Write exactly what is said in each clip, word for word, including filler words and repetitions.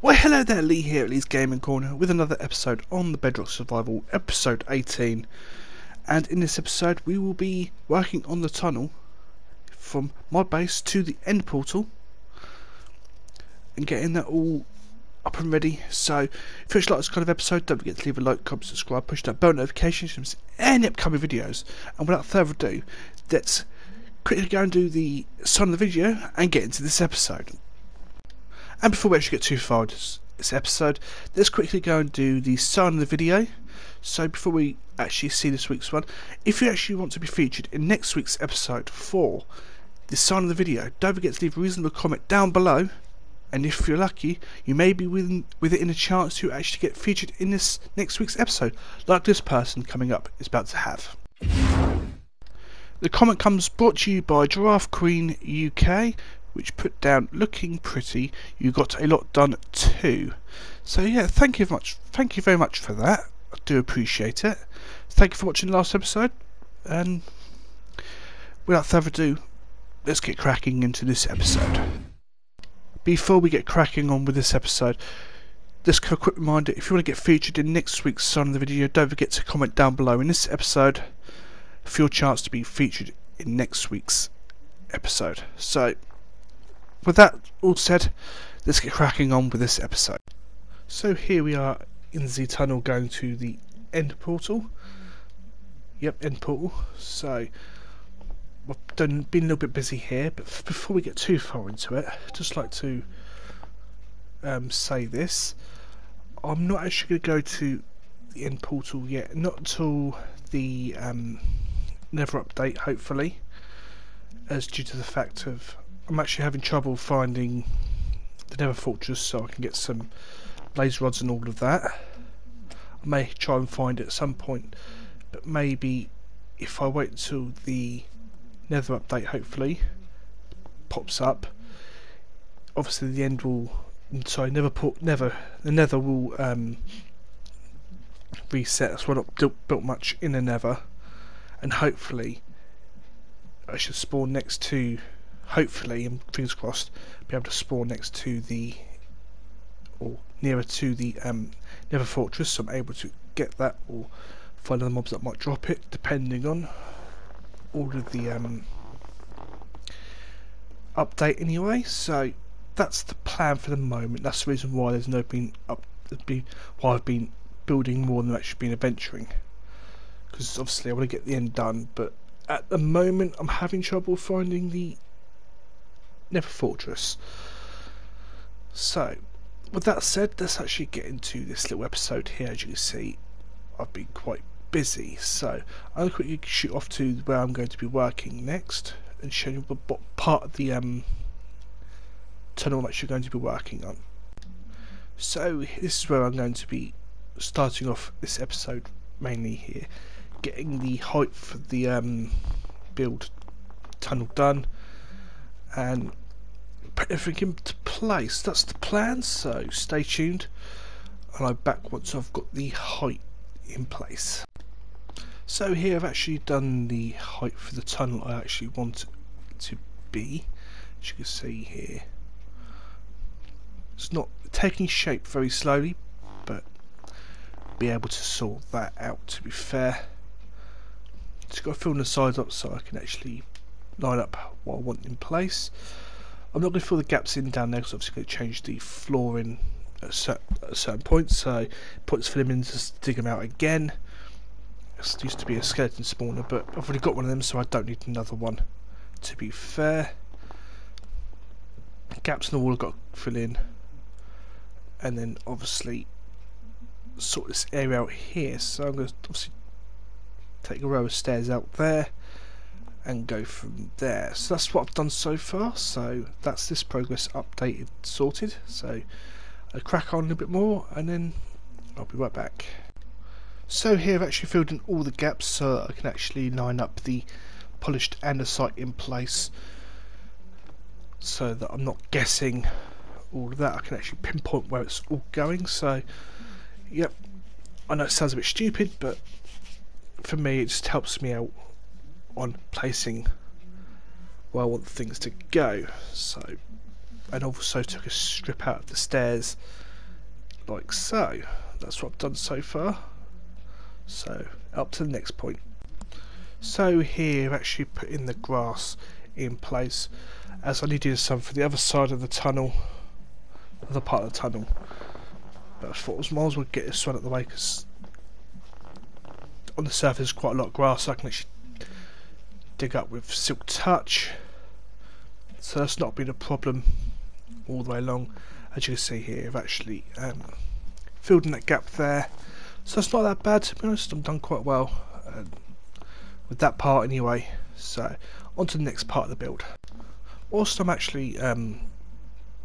Well, hello there, Lee here at Lee's Gaming Corner with another episode on the Bedrock Survival, episode eighteen. And in this episode, we will be working on the tunnel from my base to the End Portal and getting that all up and ready. So, if you like this kind of episode, don't forget to leave a like, comment, subscribe, push that bell notification to miss any upcoming videos. And without further ado, let's quickly go and do the sign of the video and get into this episode. And before we actually get too far into this, this episode, let's quickly go and do the sign of the video. So before we actually see this week's one, if you actually want to be featured in next week's episode for the sign of the video, don't forget to leave a reasonable comment down below, and if you're lucky, you may be within, within a chance to actually get featured in this next week's episode, like this person coming up is about to have. The comment comes brought to you by Giraffe Queen U K, which put down, looking pretty, you got a lot done too. So yeah, thank you very much, thank you very much for that, I do appreciate it. Thank you for watching the last episode, and without further ado, let's get cracking into this episode. Before we get cracking on with this episode, just a quick reminder, if you want to get featured in next week's Son of the Video, don't forget to comment down below in this episode for your chance to be featured in next week's episode. So, with that all said, let's get cracking on with this episode. So here we are in the tunnel going to the End Portal. Yep, End Portal. So I've done, been a little bit busy here, but before we get too far into it, I'd just like to um, say this. I'm not actually going to go to the End Portal yet, not until the um, Nether Update, hopefully, as due to the fact of I'm actually having trouble finding the Nether Fortress, so I can get some blaze rods and all of that. I may try and find it at some point, but maybe if I wait until the Nether Update, hopefully, pops up. Obviously, the end will. Sorry, Nether port. Nether. The Nether will um, reset. That's why I've not built much in the Nether, and hopefully, I should spawn next to. Hopefully, and fingers crossed, be able to spawn next to the, or nearer to the um, Nether Fortress, so I'm able to get that or find other mobs that might drop it, depending on all of the um, update anyway. So that's the plan for the moment. That's the reason why there's no been up, been why I've been building more than I've actually been adventuring, because obviously I want to get the end done, but at the moment I'm having trouble finding the Nether Fortress. So, with that said, let's actually get into this little episode here. As you can see, I've been quite busy, so I'll quickly shoot off to where I'm going to be working next and show you what part of the um, tunnel I'm actually going to be working on. So, this is where I'm going to be starting off this episode mainly here, getting the height for the um, build tunnel done and put everything into place. That's the plan, so stay tuned and I'm back once I've got the height in place. So here I've actually done the height for the tunnel I actually want it to be. As you can see here, it's not taking shape very slowly, but be able to sort that out to be fair. Just got to fill the sides up so I can actually line up what I want in place. I'm not going to fill the gaps in down there because obviously going to change the flooring at a certain, at a certain point, so points fill them in to dig them out again. This used to be a skeleton spawner, but I've already got one of them, so I don't need another one, to be fair. Gaps in the wall I've got to fill in, and then obviously sort this area out here. So I'm going to obviously take a row of stairs out there and go from there. So that's what I've done so far, so that's this progress updated sorted. So I'll crack on a little bit more and then I'll be right back. So here I've actually filled in all the gaps so that I can actually line up the polished andesite in place, so that I'm not guessing all of that. I can actually pinpoint where it's all going. So yep, I know it sounds a bit stupid, but for me it just helps me out on placing where I want things to go. So, and also took a strip out of the stairs like so. That's what I've done so far. So up to the next point. So here actually put in the grass in place, as I needed some for the other side of the tunnel, other part of the tunnel. But I thought it was miles would get this one out of the way, because on the surface there's quite a lot of grass I can actually dig up with silk touch. So that's not been a problem all the way along. As you can see here, I've actually um, filled in that gap there, so it's not that bad to be honest. I'm done quite well um, with that part anyway. So on to the next part of the build. Whilst I'm actually um,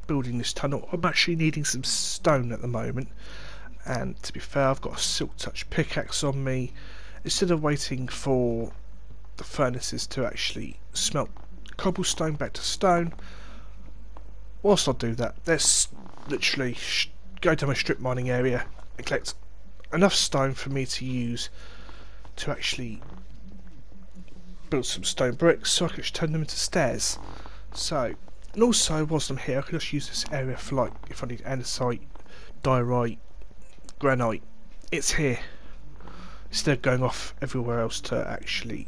building this tunnel, I'm actually needing some stone at the moment, and to be fair I've got a silk touch pickaxe on me. Instead of waiting for the furnaces to actually smelt cobblestone back to stone, whilst I do that, let's literally sh go to my strip mining area and collect enough stone for me to use to actually build some stone bricks, so I can just turn them into stairs. So, and also whilst I'm here I can just use this area for, like, if I need andesite, diorite, granite, it's here, instead of going off everywhere else to actually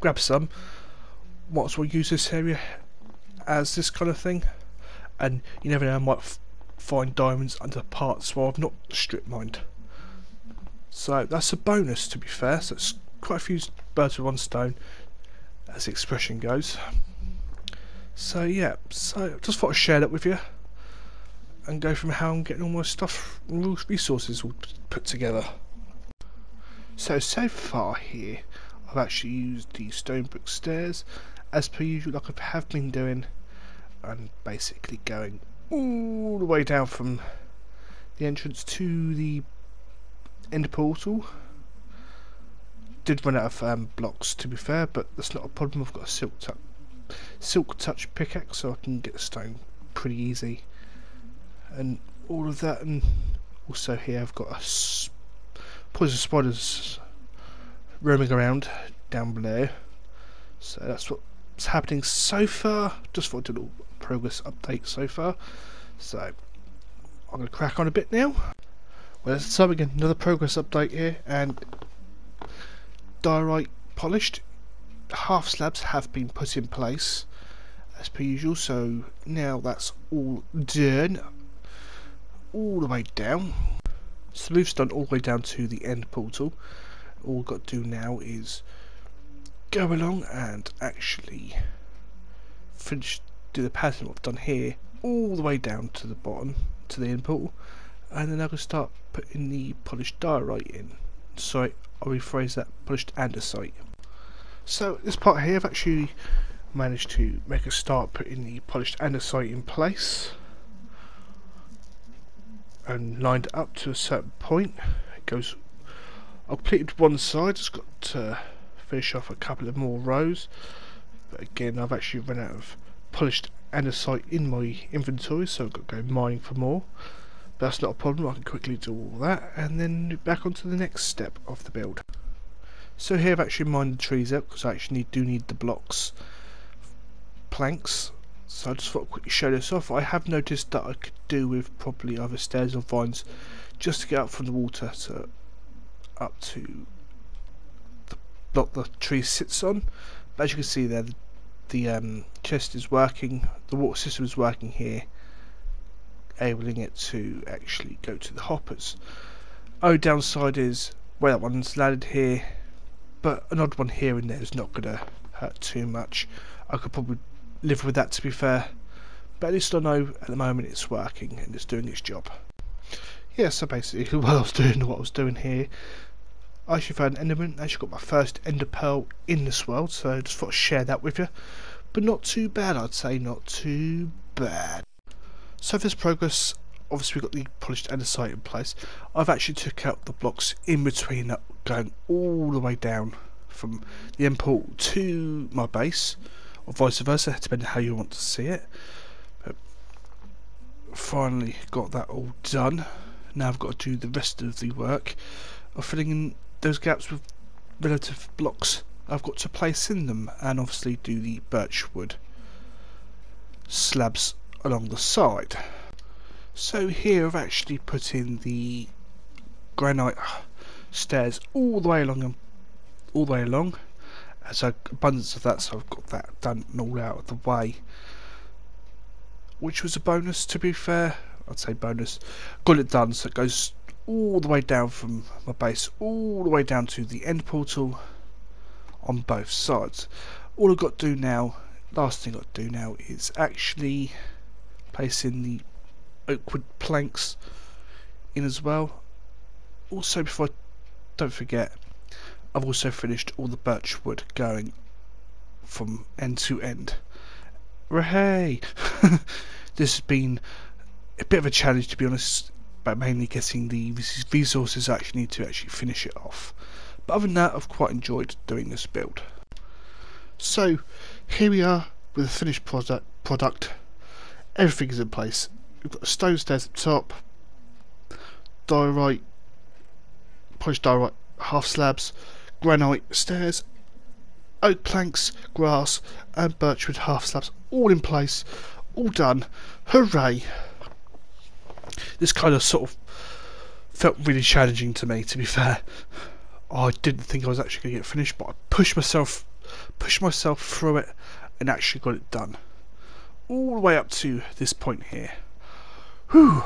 grab some. Might as well use this area as this kind of thing, and you never know, I might f find diamonds under parts where I've not strip mined. So that's a bonus to be fair, so it's quite a few birds with one stone, as the expression goes. So yeah, so just thought I'd share that with you and go from how I'm getting all my stuff and resources all put together. So, so far here I've actually used the stone brick stairs as per usual, like I have been doing, and basically going all the way down from the entrance to the end portal. Did run out of um, blocks to be fair, but that's not a problem. I've got a silk touch, silk touch pickaxe, so I can get the stone pretty easy, and all of that. And also here I've got a s poison spiders roaming around down below, so that's what's happening so far. Just for a little progress update so far, so I'm going to crack on a bit now. Well, let's time again, another progress update here, and diorite polished half slabs have been put in place as per usual, so now that's all done all the way down. So we've done all the way down to the end portal. All I've got to do now is go along and actually finish, do the pattern what I've done here all the way down to the bottom to the end portal, and then I can start putting the polished diorite in. Sorry, I'll rephrase that, polished andesite. So this part here I've actually managed to make a start putting the polished andesite in place and lined up to a certain point. It goes, I completed one side, just got to finish off a couple of more rows, but again I've actually run out of polished andesite in my inventory, so I've got to go mining for more, but that's not a problem. I can quickly do all that and then back onto the next step of the build. So here I've actually mined the trees out, because I actually need, do need the blocks, planks, so I just thought I'd quickly show this off. I have noticed that I could do with probably either stairs or vines just to get up from the water to up to the block the tree sits on, but as you can see there the, the um, chest is working, the water system is working here, enabling it to actually go to the hoppers. Oh, downside is where that one's landed here, but an odd one here and there is not going to hurt too much. I could probably live with that to be fair, but at least I know at the moment it's working and it's doing its job. Yeah, so basically while I was doing what I was doing here, I actually found an enderman. I actually got my first ender pearl in this world, so I just thought I'd share that with you. But not too bad, I'd say, not too bad. So for this progress, obviously we've got the polished andesite in place. I've actually took out the blocks in between that, going all the way down from the end portal to my base, or vice versa, depending on how you want to see it. But finally got that all done. Now I've got to do the rest of the work of filling in those gaps with relative blocks I've got to place in them, and obviously do the birch wood slabs along the side. So here I've actually put in the granite stairs all the way along and all the way along. There's an abundance of that, so I've got that done and all out of the way, which was a bonus, to be fair. I'd say bonus. Got it done, so it goes all the way down from my base all the way down to the end portal on both sides. All I've got to do now, last thing I've got to do now, is actually place in the oakwood planks in as well. Also, before I don't forget, I've also finished all the birch wood going from end to end. Hooray! This has been a bit of a challenge, to be honest, but mainly getting the resources I actually need to actually finish it off. But other than that, I've quite enjoyed doing this build. So here we are with a finished product. Product. Everything's in place. We've got stone stairs at the top, diorite, polished diorite half slabs, granite stairs, oak planks, grass, and birchwood half slabs, all in place, all done. Hooray! This kind of sort of felt really challenging to me, to be fair. I didn't think I was actually going to get finished, but I pushed myself, pushed myself through it, and actually got it done, all the way up to this point here. Whew!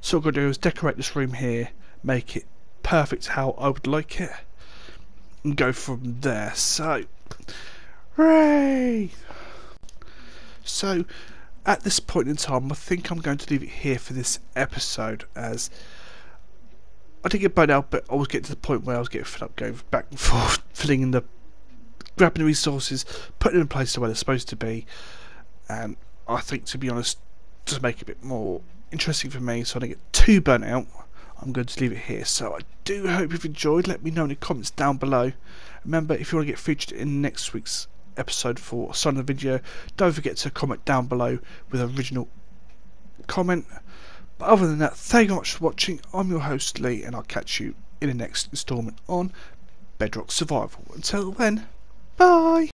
So what I'm going to do is decorate this room here, make it perfect how I would like it, and go from there. So, hooray! So, at this point in time, I think I'm going to leave it here for this episode, as I did get burned out, but I was getting to the point where I was getting fed up going back and forth, filling in the, grabbing the resources, putting them in place the way they're supposed to be, and I think, to be honest, to make it a bit more interesting for me, so I don't get too burnt out, I'm going to leave it here. So I do hope you've enjoyed. Let me know in the comments down below. Remember, if you want to get featured in next week's episode for Son of the Video, don't forget to comment down below with an original comment. But other than that, thank you very much for watching. I'm your host Lee, and I'll catch you in the next instalment on Bedrock Survival. Until then, bye!